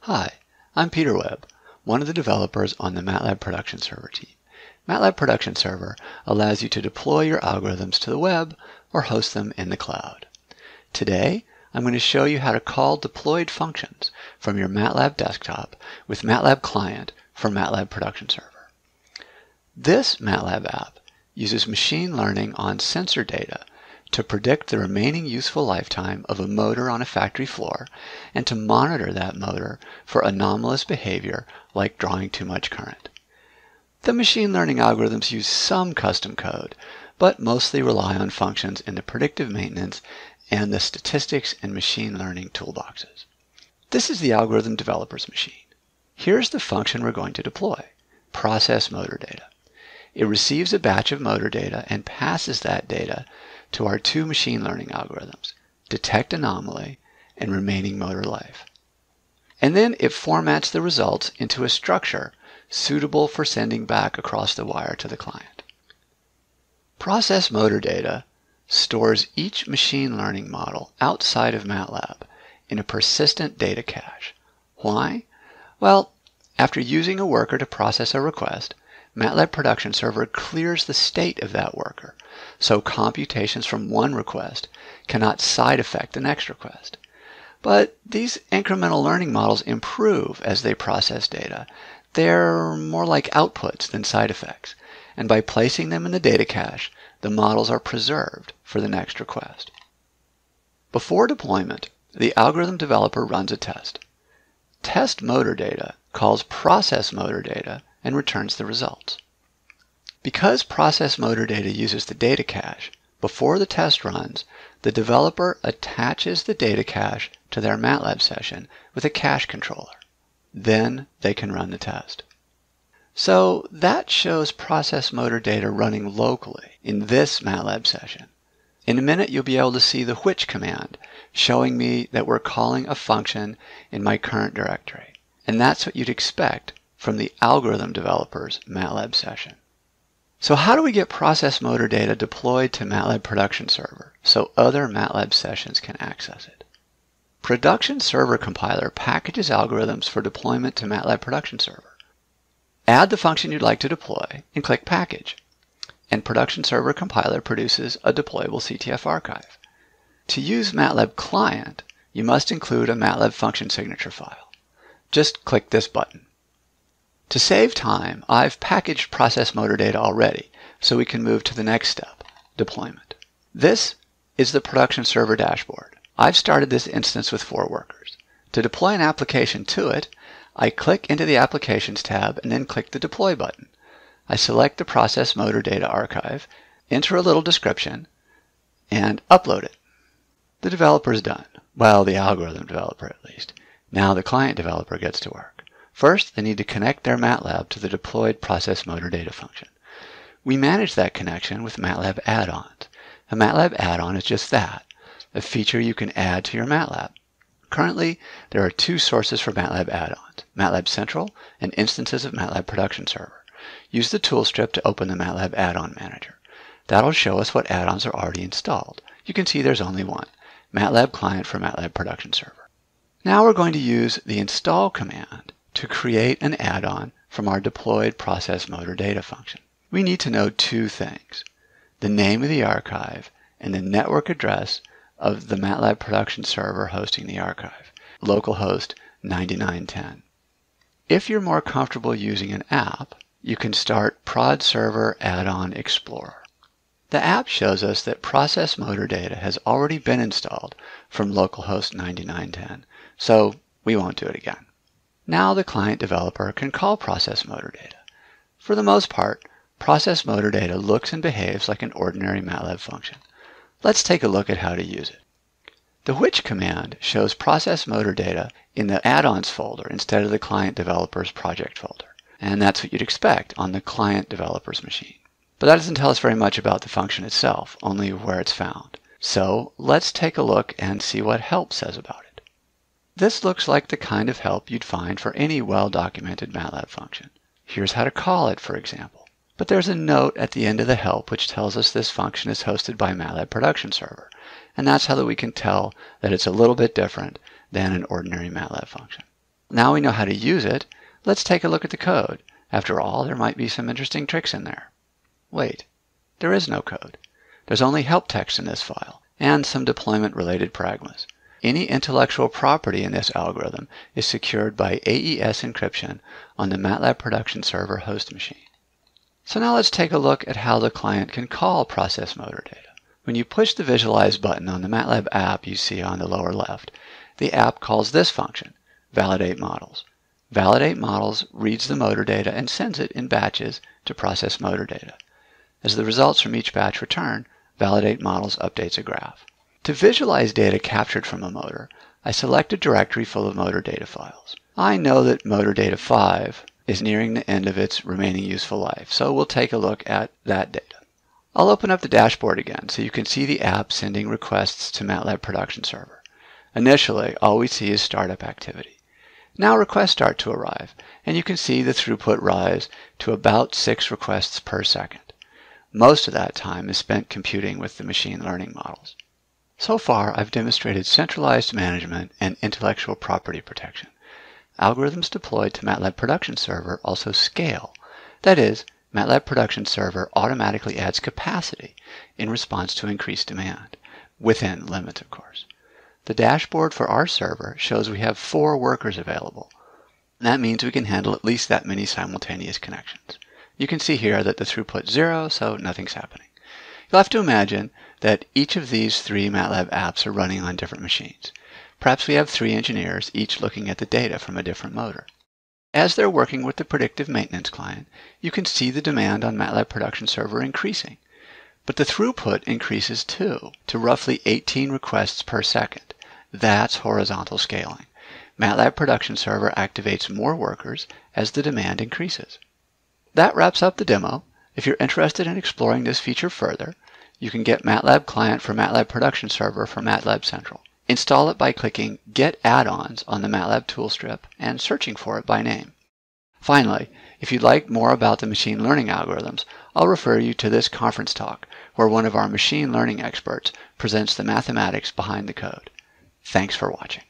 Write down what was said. Hi, I'm Peter Webb, one of the developers on the MATLAB Production Server team. MATLAB Production Server allows you to deploy your algorithms to the web or host them in the cloud. Today, I'm going to show you how to call deployed functions from your MATLAB desktop with MATLAB Client for MATLAB Production Server. This MATLAB app uses machine learning on sensor data to predict the remaining useful lifetime of a motor on a factory floor and to monitor that motor for anomalous behavior like drawing too much current. The machine learning algorithms use some custom code, but mostly rely on functions in the predictive maintenance and the statistics and machine learning toolboxes. This is the algorithm developer's machine. Here's the function we're going to deploy, process motor data. It receives a batch of motor data and passes that data to our two machine learning algorithms, detect anomaly and remaining motor life. And then it formats the results into a structure suitable for sending back across the wire to the client. Process motor data stores each machine learning model outside of MATLAB in a persistent data cache. Why? Well, after using a worker to process a request, MATLAB Production Server clears the state of that worker, so computations from one request cannot side affect the next request. But these incremental learning models improve as they process data. They're more like outputs than side effects, and by placing them in the data cache, the models are preserved for the next request. Before deployment, the algorithm developer runs a test. Test motor data calls process motor data and returns the results. Because process motor data uses the data cache, before the test runs, the developer attaches the data cache to their MATLAB session with a cache controller. Then they can run the test. So that shows process motor data running locally in this MATLAB session. In a minute, you'll be able to see the which command showing me that we're calling a function in my current directory. And that's what you'd expect from the algorithm developer's MATLAB session. So how do we get process motor data deployed to MATLAB Production Server so other MATLAB sessions can access it? Production Server Compiler packages algorithms for deployment to MATLAB Production Server. Add the function you'd like to deploy and click Package, and Production Server Compiler produces a deployable CTF archive. To use MATLAB Client, you must include a MATLAB function signature file. Just click this button. To save time, I've packaged process motor data already, so we can move to the next step, deployment. This is the Production Server dashboard. I've started this instance with 4 workers. To deploy an application to it, I click into the Applications tab and then click the Deploy button. I select the process motor data archive, enter a little description, and upload it. The developer's done. Well, the algorithm developer at least. Now the client developer gets to work. First, they need to connect their MATLAB to the deployed process motor data function. We manage that connection with MATLAB add-ons. A MATLAB add-on is just that, a feature you can add to your MATLAB. Currently, there are 2 sources for MATLAB add-ons, MATLAB Central and instances of MATLAB Production Server. Use the tool strip to open the MATLAB add-on manager. That'll show us what add-ons are already installed. You can see there's only one, MATLAB Client for MATLAB Production Server. Now we're going to use the install command to create an add-on from our deployed process motor data function. We need to know 2 things, the name of the archive and the network address of the MATLAB Production Server hosting the archive, localhost 9910. If you're more comfortable using an app, you can start Prod Server Add-on Explorer. The app shows us that process motor data has already been installed from localhost 9910, so we won't do it again. Now the client developer can call process motor data. For the most part, process motor data looks and behaves like an ordinary MATLAB function. Let's take a look at how to use it. The which command shows process motor data in the add-ons folder instead of the client developer's project folder. And that's what you'd expect on the client developer's machine. But that doesn't tell us very much about the function itself, only where it's found. So let's take a look and see what help says about it. This looks like the kind of help you'd find for any well-documented MATLAB function. Here's how to call it, for example. But there's a note at the end of the help which tells us this function is hosted by MATLAB Production Server. And that's how we can tell that it's a little bit different than an ordinary MATLAB function. Now we know how to use it, let's take a look at the code. After all, there might be some interesting tricks in there. Wait, there is no code. There's only help text in this file, and some deployment-related pragmas. Any intellectual property in this algorithm is secured by AES encryption on the MATLAB Production Server host machine. So now let's take a look at how the client can call process motor data. When you push the Visualize button on the MATLAB app you see on the lower left, the app calls this function, validate models. Validate models reads the motor data and sends it in batches to process motor data. As the results from each batch return, validate models updates a graph. To visualize data captured from a motor, I select a directory full of motor data files. I know that Motor Data 5 is nearing the end of its remaining useful life, so we'll take a look at that data. I'll open up the dashboard again so you can see the app sending requests to MATLAB Production Server. Initially, all we see is startup activity. Now requests start to arrive, and you can see the throughput rise to about 6 requests per second. Most of that time is spent computing with the machine learning models. So far, I've demonstrated centralized management and intellectual property protection. Algorithms deployed to MATLAB Production Server also scale. That is, MATLAB Production Server automatically adds capacity in response to increased demand, within limits, of course. The dashboard for our server shows we have 4 workers available. That means we can handle at least that many simultaneous connections. You can see here that the throughput's 0, so nothing's happening. You'll have to imagine that each of these 3 MATLAB apps are running on different machines. Perhaps we have 3 engineers, each looking at the data from a different motor. As they're working with the predictive maintenance client, you can see the demand on MATLAB Production Server increasing. But the throughput increases too, to roughly 18 requests per second. That's horizontal scaling. MATLAB Production Server activates more workers as the demand increases. That wraps up the demo. If you're interested in exploring this feature further, you can get MATLAB Client for MATLAB Production Server from MATLAB Central. Install it by clicking Get Add-ons on the MATLAB tool strip and searching for it by name. Finally, if you'd like more about the machine learning algorithms, I'll refer you to this conference talk where one of our machine learning experts presents the mathematics behind the code. Thanks for watching.